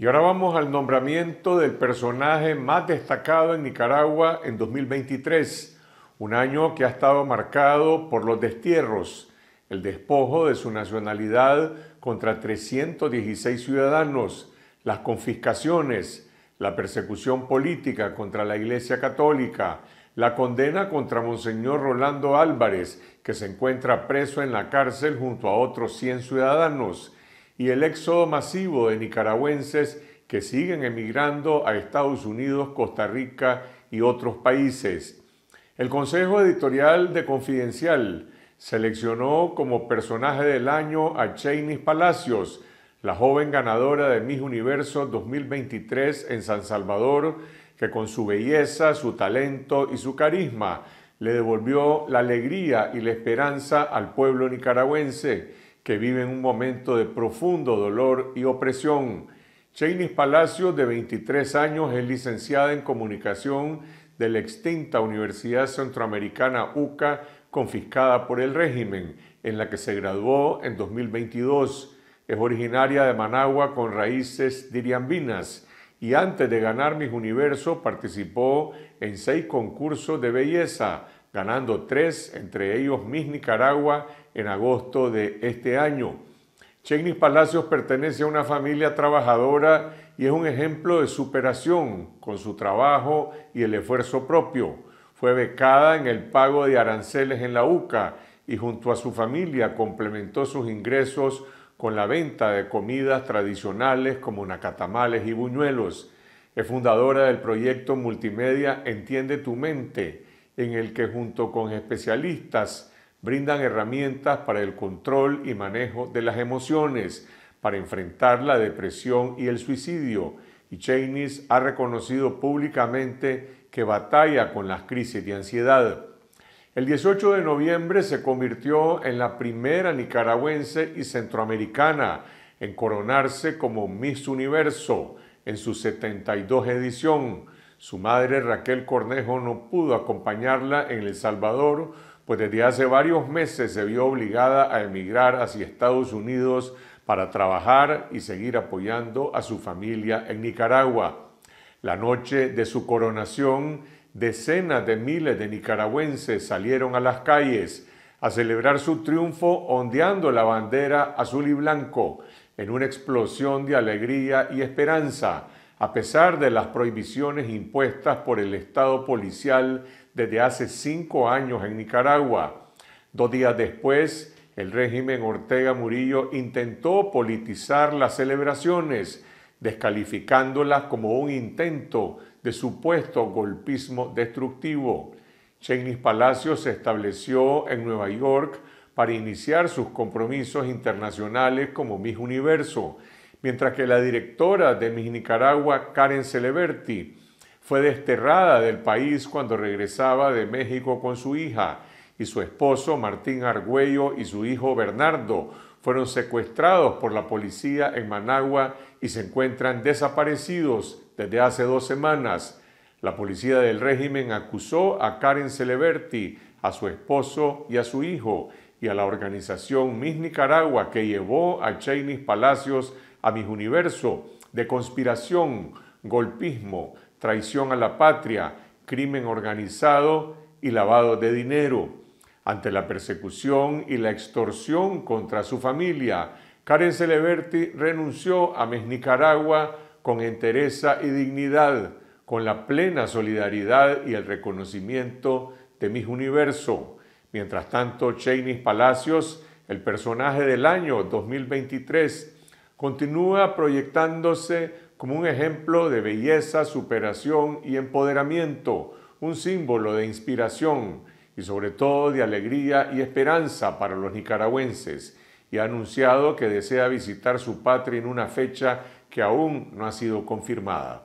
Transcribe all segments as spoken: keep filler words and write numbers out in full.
Y ahora vamos al nombramiento del personaje más destacado en Nicaragua en dos mil veintitrés, un año que ha estado marcado por los destierros, el despojo de su nacionalidad contra trescientos dieciséis ciudadanos, las confiscaciones, la persecución política contra la Iglesia Católica, la condena contra Monseñor Rolando Álvarez, que se encuentra preso en la cárcel junto a otros cien ciudadanos, y el éxodo masivo de nicaragüenses que siguen emigrando a Estados Unidos, Costa Rica y otros países. El Consejo Editorial de Confidencial seleccionó como personaje del año a Sheynnis Palacios, la joven ganadora de Miss Universo dos mil veintitrés en San Salvador, que con su belleza, su talento y su carisma le devolvió la alegría y la esperanza al pueblo nicaragüense, que vive en un momento de profundo dolor y opresión. Sheynnis Palacios, de veintitrés años, es licenciada en Comunicación de la extinta Universidad Centroamericana U C A, confiscada por el régimen, en la que se graduó en dos mil veintidós. Es originaria de Managua con raíces diriambinas y antes de ganar Miss Universo participó en seis concursos de belleza, ganando tres, entre ellos Miss Nicaragua, en agosto de este año. Sheynnis Palacios pertenece a una familia trabajadora y es un ejemplo de superación con su trabajo y el esfuerzo propio. Fue becada en el pago de aranceles en la U C A y junto a su familia complementó sus ingresos con la venta de comidas tradicionales como nacatamales y buñuelos. Es fundadora del proyecto multimedia Entiende tu Mente, en el que junto con especialistas brindan herramientas para el control y manejo de las emociones, para enfrentar la depresión y el suicidio. Y Sheynnis ha reconocido públicamente que batalla con las crisis de ansiedad. El dieciocho de noviembre se convirtió en la primera nicaragüense y centroamericana en coronarse como Miss Universo en su setenta y dos edición. Su madre, Raquel Cornejo, no pudo acompañarla en El Salvador, pues desde hace varios meses se vio obligada a emigrar hacia Estados Unidos para trabajar y seguir apoyando a su familia en Nicaragua. La noche de su coronación, decenas de miles de nicaragüenses salieron a las calles a celebrar su triunfo ondeando la bandera azul y blanco en una explosión de alegría y esperanza, a pesar de las prohibiciones impuestas por el Estado policial desde hace cinco años en Nicaragua. Dos días después, el régimen Ortega Murillo intentó politizar las celebraciones, descalificándolas como un intento de supuesto golpismo destructivo. Sheynnis Palacios se estableció en Nueva York para iniciar sus compromisos internacionales como Miss Universo, mientras que la directora de Miss Nicaragua, Karen Celeberti, fue desterrada del país cuando regresaba de México con su hija, y su esposo, Martín Argüello, y su hijo, Bernardo, fueron secuestrados por la policía en Managua y se encuentran desaparecidos desde hace dos semanas. La policía del régimen acusó a Karen Celeberti, a su esposo y a su hijo, y a la organización Miss Nicaragua, que llevó a Sheynnis Palacios a Miss Universo, de conspiración, golpismo, traición a la patria, crimen organizado y lavado de dinero. Ante la persecución y la extorsión contra su familia, Karen Celeberti renunció a Miss Nicaragua con entereza y dignidad, con la plena solidaridad y el reconocimiento de Miss Universo. Mientras tanto, Sheynnis Palacios, el personaje del año dos mil veintitrés, continúa proyectándose como un ejemplo de belleza, superación y empoderamiento, un símbolo de inspiración y sobre todo de alegría y esperanza para los nicaragüenses, y ha anunciado que desea visitar su patria en una fecha que aún no ha sido confirmada.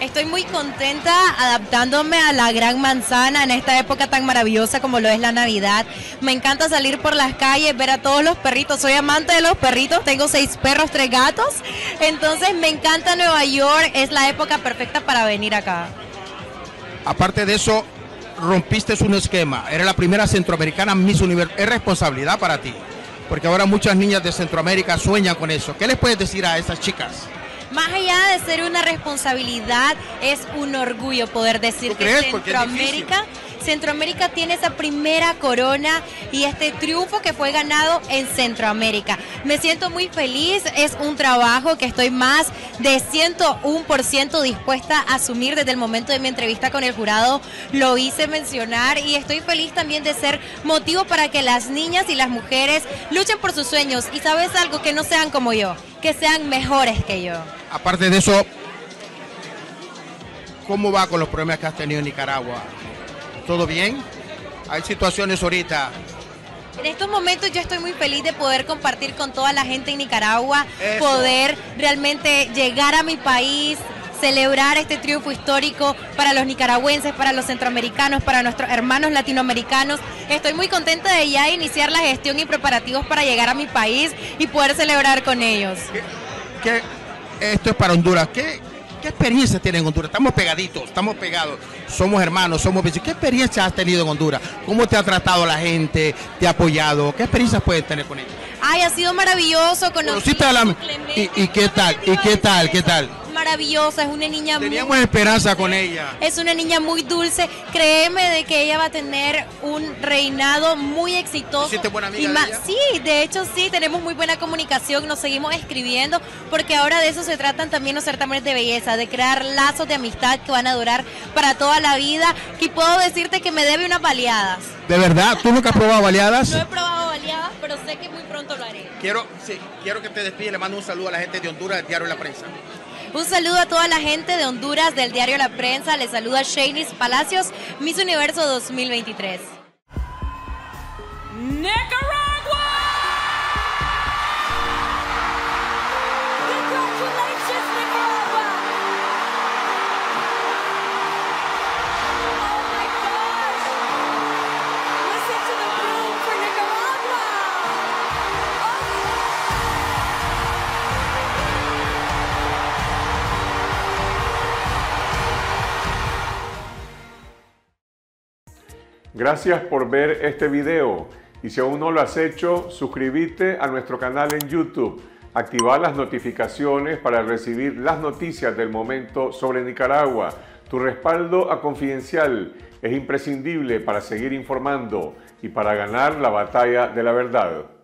Estoy muy contenta adaptándome a la Gran Manzana en esta época tan maravillosa como lo es la Navidad. Me encanta salir por las calles, ver a todos los perritos. Soy amante de los perritos, tengo seis perros, tres gatos. Entonces me encanta Nueva York, es la época perfecta para venir acá. Aparte de eso, rompiste un esquema, eres la primera centroamericana Miss Universo, es responsabilidad para ti, porque ahora muchas niñas de Centroamérica sueñan con eso. ¿Qué les puedes decir a esas chicas? Más allá de ser una responsabilidad, es un orgullo poder decir que Centroamérica, Centroamérica tiene esa primera corona y este triunfo que fue ganado en Centroamérica. Me siento muy feliz, es un trabajo que estoy más de ciento un por ciento dispuesta a asumir. Desde el momento de mi entrevista con el jurado lo hice mencionar y estoy feliz también de ser motivo para que las niñas y las mujeres luchen por sus sueños y, ¿sabes algo? Que no sean como yo, que sean mejores que yo. Aparte de eso, ¿cómo va con los problemas que has tenido en Nicaragua? ¿Todo bien? Hay situaciones ahorita. En estos momentos yo estoy muy feliz de poder compartir con toda la gente en Nicaragua, eso, poder realmente llegar a mi país, celebrar este triunfo histórico para los nicaragüenses, para los centroamericanos, para nuestros hermanos latinoamericanos. Estoy muy contenta de ya iniciar la gestión y preparativos para llegar a mi país y poder celebrar con ellos. ¿Qué, qué, esto es para Honduras. ¿Qué, qué experiencia tienen en Honduras? Estamos pegaditos, estamos pegados, somos hermanos, somos vecinos. ¿Qué experiencia has tenido en Honduras? ¿Cómo te ha tratado la gente? ¿Te ha apoyado? ¿Qué experiencias puedes tener con ellos? Ay, ha sido maravilloso. Conociste a la... ¿Y, y qué tal? ¿Y qué tal? ¿Qué tal? Maravillosa, es una niña... Teníamos muy, esperanza con ella. Es una niña muy dulce, créeme de que ella va a tener un reinado muy exitoso. ¿Hiciste buena amiga y de ella? Sí, de hecho sí, tenemos muy buena comunicación, nos seguimos escribiendo, porque ahora de eso se tratan también los certámenes de belleza, de crear lazos de amistad que van a durar para toda la vida, y puedo decirte que me debe unas baleadas. ¿De verdad? ¿Tú nunca has probado baleadas? No he probado baleadas, pero sé que muy pronto lo haré. Quiero, sí, quiero que te despides, le mando un saludo a la gente de Honduras, del diario La Prensa. Un saludo a toda la gente de Honduras, del diario La Prensa. Les saluda Sheynnis Palacios, Miss Universo dos mil veintitrés. ¡Nicaragua! Gracias por ver este video y si aún no lo has hecho, suscríbete a nuestro canal en YouTube, activa las notificaciones para recibir las noticias del momento sobre Nicaragua. Tu respaldo a Confidencial es imprescindible para seguir informando y para ganar la batalla de la verdad.